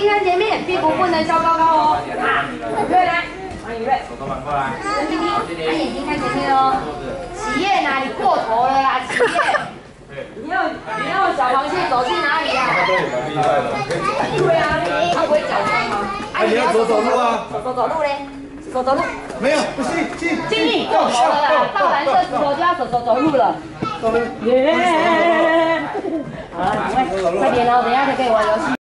金刚结面，屁股不能翘高高哦。啊，雨瑞来，雨瑞，手都反过来，眼睛，看眼睛看前面哦。企业哪里过头了啦？企业，你要小螃蟹走去哪里啊？对啊，它不会脚酸吗？哎，你要走走路啊？走路嘞？走路？没有，不行，进过头了啦！到蓝色石头就要走路了。 耶！好，快点哦，等一下就可以玩游戏。